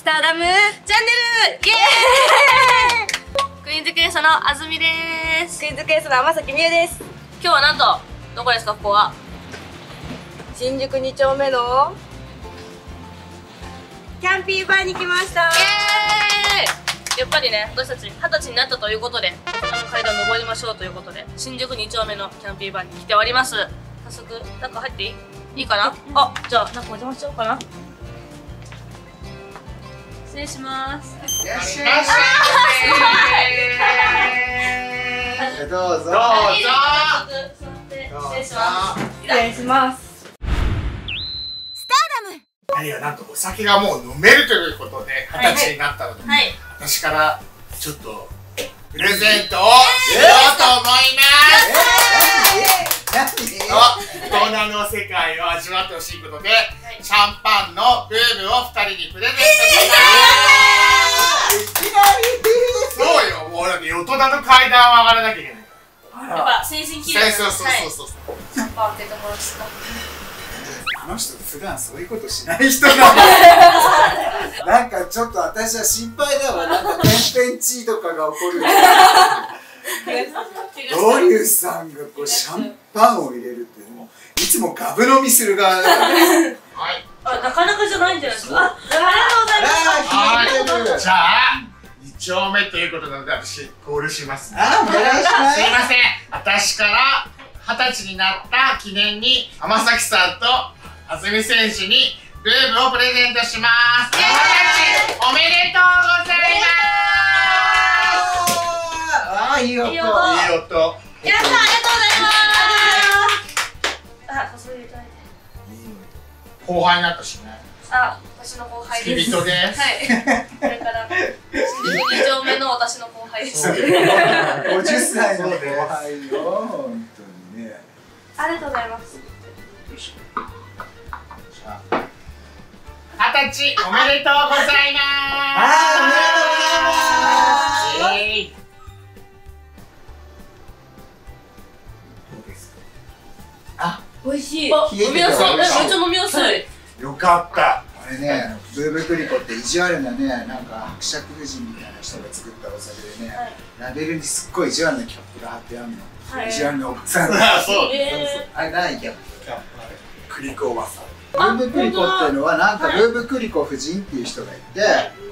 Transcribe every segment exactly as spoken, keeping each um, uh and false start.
スターダムチャンネルイエーイクイーンズクエストのあずみです。クイーンズクエストの天咲美優です。今日はなんと、どこですか、ここは。新宿に丁目のキャンピーバーに来ました。イエーイ。やっぱりね、私たち二十歳になったということで、あの階段登りましょうということで、新宿に丁目のキャンピーバーに来ております。早速、中入っていいいいかなあ、じゃあ、中お邪魔しようかな。失礼します。いらっしゃいませ。どうぞ。どうぞ。失礼します。失礼します。スターダム。あるいはなんとお酒がもう飲めるということで、二十歳になったので、はいはい、私からちょっとプレゼントをしようと思います。大人の世界を味わってほしいことで、はい、シャンパンのブームをふたりにプレゼントします。いきなりそうよ、もうだって大人の階段を上がらなきゃいけないから。やっぱ精神綺麗。そうそうそうそう。シャンパン開けてもらった。あの人普段そういうことしない人なの。なんかちょっと私は心配だわ。なんか天変地異とかが起こる。ドリューさんがこうシャンパンを入れるってもういつもガブ飲みする側だから、ね、はい、あ、なかなかじゃないんじゃないですか。あ、ありがとうございます。じゃあに丁目ということなので私コールします、ね、あ、お願いします。すいません、私から二十歳になった記念に天咲さんとあずみ選手にルームをプレゼントします。二十歳おめでとうございます。あ、いい音。いい音。皆さんありがとうございます。あ、注いでいただいて。後輩になったしね。あ、私の後輩です。付き人です。はい。これから二丁目の私の後輩です。五十歳の後輩よ。本当にね。ありがとうございます。二十歳おめでとうございます。あ、おめでとうございます。美味しい。飲みやすい。めっちゃ飲みやすい。よかった。あれね、ブーブクリコって意地悪なね、なんか伯爵夫人みたいな人が作ったお酒でね、ラベルにすっごい意地悪なキャップが貼ってあるの。意地悪なおばさん。あ、そう。あれ何キャップ？キャップ。クリコおばさん。ブーブクリコっていうのはなんかブーブクリコ夫人っていう人がいて、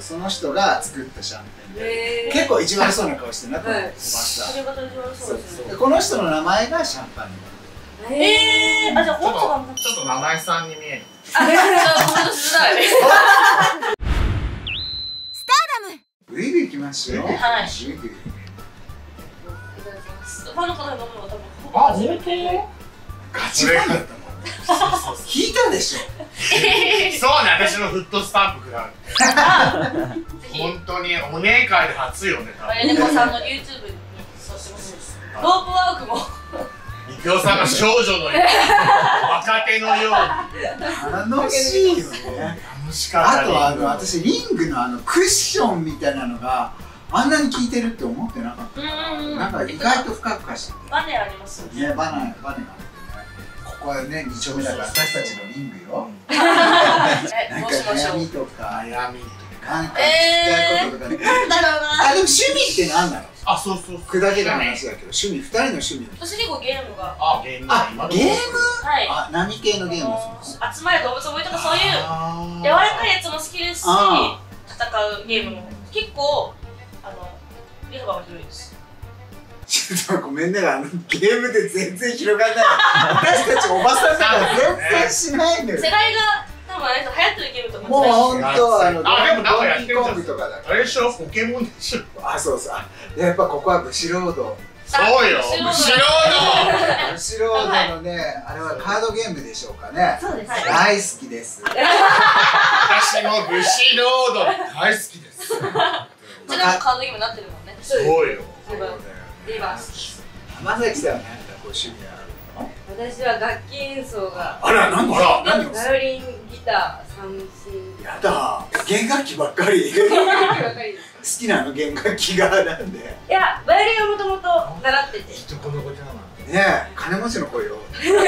その人が作ったシャンパンで、結構意地悪そうな顔してな、このおばさん。この人の名前がシャンパンに。えー、あ、じゃあ本当はちょっと名前さんに見える。あ、じゃあコメントしづらい。スターダム。ウィーブ行きましょう。はい。いただきます。ファンの方が飲むのが多分。あ、本当？ガチガチだったもん。引いたでしょ。そうね、私のフットスタンプくらい。本当にお姉会で初よね。えねこさんの YouTube にそうしてほしいです。ロープワークも。りょうさんが少女のように、若手のように楽しいよね。楽しかった。あとはあの私リングのあのクッションみたいなのがあんなに効いてるって思ってなかった。なんか意外と深く化してて。バネありますよね。ね、バネバネがあってね。ここはね二丁目だから私たちのリングよ。なんか悩みとか悩みとかなんか聞きたいこととかね。なんだろうな。あ、でも趣味ってなんだろう。あ、そうそう、くだけの話だけど、趣味、ふたりの趣味。私結構ゲームが。あ、ゲーム。あ、ゲーム。あ、何系のゲームですか。集まる動物覚えとか、そういう。柔らかいやつも好きですし、戦うゲームも、結構、あの、リハが広いです。ちょっとごめんね、あの、ゲームで全然広がらない。私たちおばさんだから、全然しないのよ。世代が、多分、あれ、流行ってるゲームとか。もう、本当、あの、ドンキーコングとかだから。あれでしょ、ポケモンでしょ。あ、そうさ。やっぱここはブシロード。そうよ、ブシロード。ブシロードのね、あれはカードゲームでしょうかね。そうです。大好きです。私もブシロード大好きです。こちらもカードゲームになってるもんね。そうよ。リバース。天咲さんは何かご趣味あるの？私は楽器演奏が。あら、なんだ。何？バイオリン、ギター、三線。やだ。弦楽器ばっかり。弦楽器ばっかり。好きなの弦楽器がなんで。いや、バイオリンはもともと習ってて。人この子じゃない。ねえ、金持ちの子よ。そうね。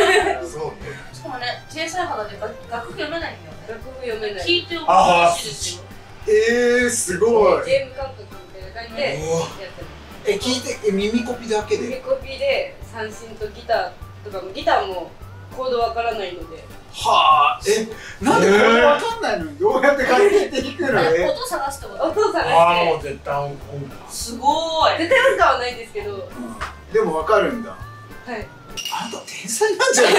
しかもね、小さい肌で楽譜読めないんだよね。楽譜読めない。聞いても。ああ。えー、すごい。ゲーム感覚みたいな感じでやってる。え、聞いて、え、耳コピだけで。耳コピで三振とギターとかも、ギターもコードわからないので。はあ、え、なんでこれわかんないのにどうやって解決できるの？音探して、音探して。ああ、もう絶対音感。すごい。絶対音感はないんですけど。でもわかるんだ。はい。あんた天才なんじゃない？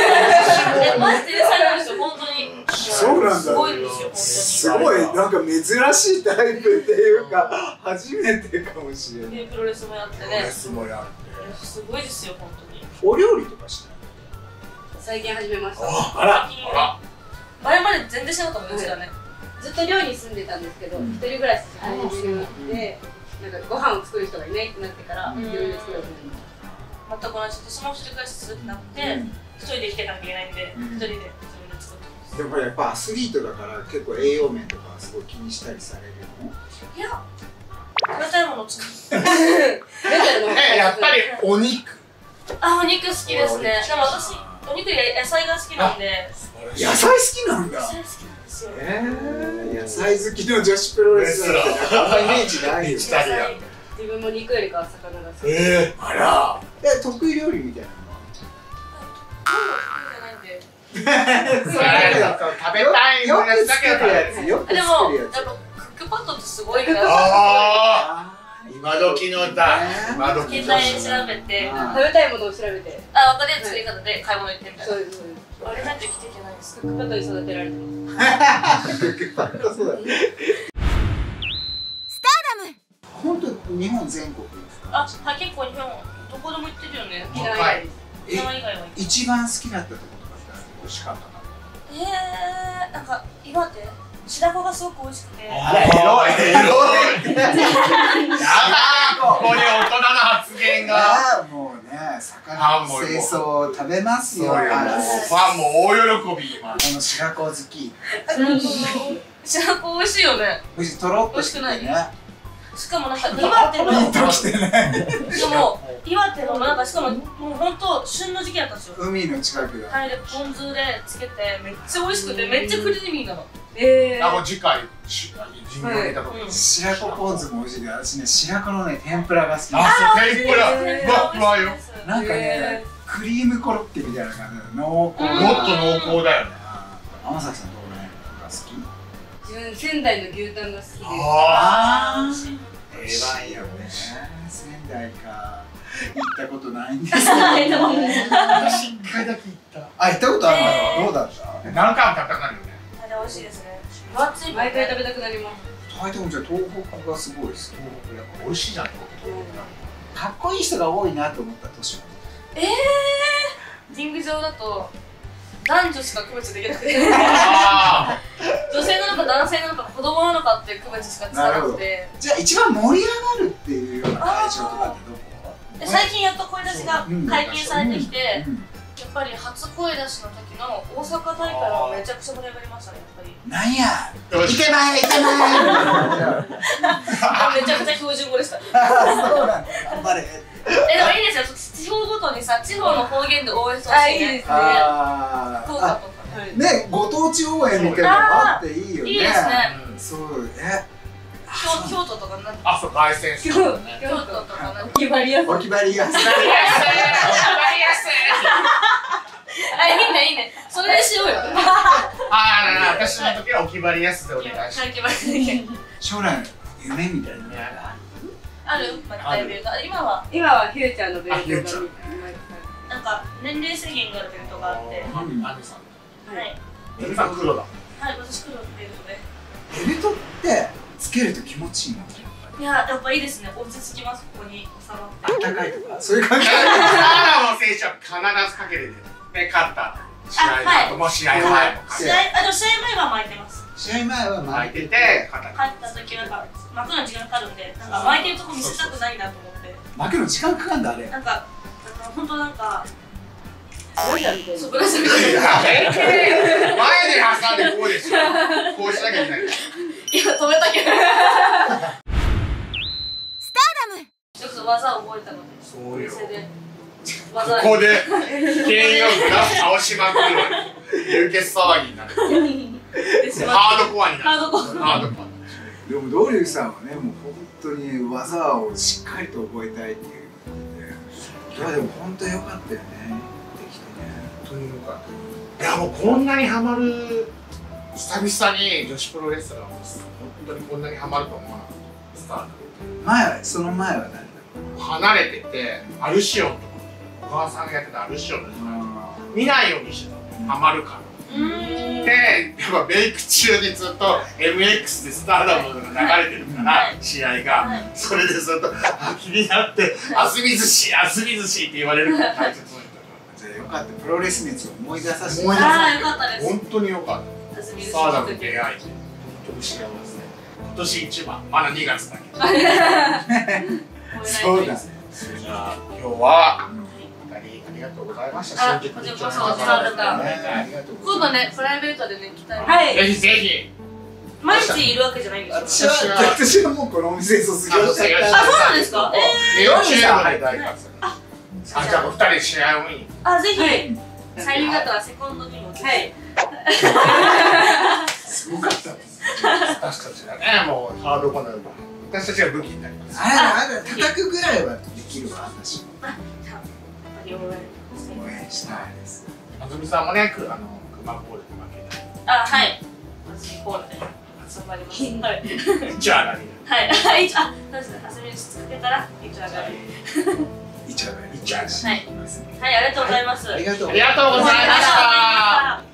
え、マジ天才なんですよ、本当に。そうなんだ。すごいですよ、すごい、なんか珍しいタイプっていうか、初めてかもしれない。プロレスもやってね。プロレスもやって。すごいですよ、本当に。お料理とかしない？最近始めました。あら、あら。前まで全然しなかったもんですからね。ずっと寮に住んでたんですけど、一人暮らししてるんで、なんかご飯を作る人がいないってなってから、いろいろ作るようになりました。全く同じで、その一人暮らしするってなって、一人で生きてたわけじゃないんで、一人で作ってます。でもやっぱアスリートだから、結構栄養面とかすごい気にしたりされるの？いや、食べたいものを作る。やっぱりお肉。あ、お肉好きですね。でも私、お肉より野菜が好きなんで。野菜好きなんだ。野菜好きなんですよ。ええ、野菜好きの女子プロレスラーってなかなかイメージないよね。自分も肉よりかは魚が好き。ええ、あら。え、得意料理みたいなのは？得意じゃないんで。それだと食べたいのが作るやつ。でもやっぱクックパッドってすごいから。ああ、今時のだ。今時の。携帯で調べて、食べたいものを調べて。あ、分かりやすい作り方で買い物行ってみたいな。そうですそうです。あれなんて着ていけないです。クックパッドに育てられてます。クックパッドそうだね。スターダム。本当日本全国ですか？あ、はい、結構日本どこでも行ってるよね。沖縄以外。沖縄以外は。一番好きだったところとかって美味しかったな。ええ、なんか岩手白子がすごく美味しくて。あら、エロいエロい。やだここで大人の発言が。もうね、魚の清掃を食べますよ。ファンも大喜び今。この白子好き。白子美味しいよね。美味しい、とろっとしてね。しかもなんか岩手のでも岩手のなんかしかももう本当旬の時期だったんですよ。海の近くだ。はい、でポン酢でつけてめっちゃ美味しくてめっちゃクリーミーなの。ええ。あ、もう次回白子ポン酢も美味しいけど、私ね白子のね天ぷらが好き。あ、天ぷら。ふわふわよ。なんかねクリームコロッケみたいな感じの濃厚。もっと濃厚だよね。天咲さんどうねが好き？仙台の牛タンが好きです。ああ、定番よね。仙台か。行ったことないんですけど。私一回だけ行った。あ、行ったことあるの？どうだった？何回も食べたくなるよね。あれ美味しいですね。毎回食べたくなります。はい、でもじゃあ東北がすごいです。東北やっぱ美味しいじゃん。かっこいい人が多いなと思った年も。ええ、リング上だと。男女しか区別できなくて、女性なのか男性なのか子供なのかって区別しかつかなくて。じゃあ一番盛り上がるっていうような会場とかってどこ？最近やっと声出しが解禁されてきて、やっぱり初声出しの時の大阪大会はめちゃくちゃ盛り上がりましたね。やっぱりなんやいけないいけないめちゃくちゃ標準語でした。そうなんだ、頑張れ。え、でもいいですよ、地方ごとにさ、地方の方言で応援してほしいね。あ、いいですね。ね、ご当地応援みたいなのがあっていいよね。いいですね。そうね。京都とかなんて。あ、そう、大仙。京都とかなんて。お決まりやすい。お決まりやすい。お決まりやすい。あ、いいね、いいね。それでしようよ。ああ、私の時はお決まりやすいでお願いします。将来の夢みたいなのが。ある、またベルト。今は今はフューチャーのベルトがなんか年齢制限があるベルトがあって。はい、ベルトは黒だ。はい、私黒のベルトで。ベルトってつけると気持ちいいの？いや、やっぱいいですね。落ち着きます。ここに収まって、あったかいとかそういう感じ。サーラの選手は必ずかけるで勝った試合も試合前も試合前は巻いてます。試合前は巻いてて、勝った時なんか巻くの時間かかるんで、なんか巻いてるとこ見せたくないなと思って。巻くの時間かかるんだあれ。なんか、本当なんか。ブラシみたいな。ブラシみたいな。前で挟んでこうでしょ。こうしなきゃいけない。いや、止めたけど。スターダム。よく技を覚えたので。そうよ。ここで軽量が倒しまくるわけ。流血騒ぎになる。ハードコアになる。ハードコア。でもドリューさんはね、もう本当に技をしっかりと覚えたいっていうので、いやでも本当に良かったよね、できてね、本当に良かった。いやもうこんなにハマる、久々に女子プロレスラーも本当にこんなにハマると思わなかった。スタート前は、その前は何だろう、離れてて、アルシオンとか、お母さんがやってたアルシオンとか、見ないようにしてた、ハマるから。で、やっぱメイク中にずっと エムエックス でスターダムが流れてるから、試合が。それでずっと、あ、気になって、あすみ寿司、あすみ寿司って言われるから大切だったから。じゃあよかった、プロレス熱を思い出させてもらって。本当によかった。スターダムと出会いで、本当に幸せ。今年一番、まだにがつだけど。そうだね。じゃあ、今日は。ありがとうございました。こちらこそお世話になった。今度ね、プライベートでね、来たい。はい。ぜひぜひ。毎日いるわけじゃないんですよ。私はもうこのお店卒業して。あ、そうなんですか。ええ。よろしくお願いします。あ、じゃあ二人試合を見に。あ、ぜひ。サイン型はセコンドにも。はい。すごかったです。私たちがね、もうハードコアな私たちが武器になります。あらあら、叩くぐらいはできるわ、私。応援したいです。あずみさんもね、く、あの、くまコールで負けた。あ、はい。私コールで。頑張ります。はい。一応上がり。はい。一応、あ、そうですね。あずみつけたら、一応上がり。一応上がり。一応上がり。はい。はい、ありがとうございます。ありがとうございました。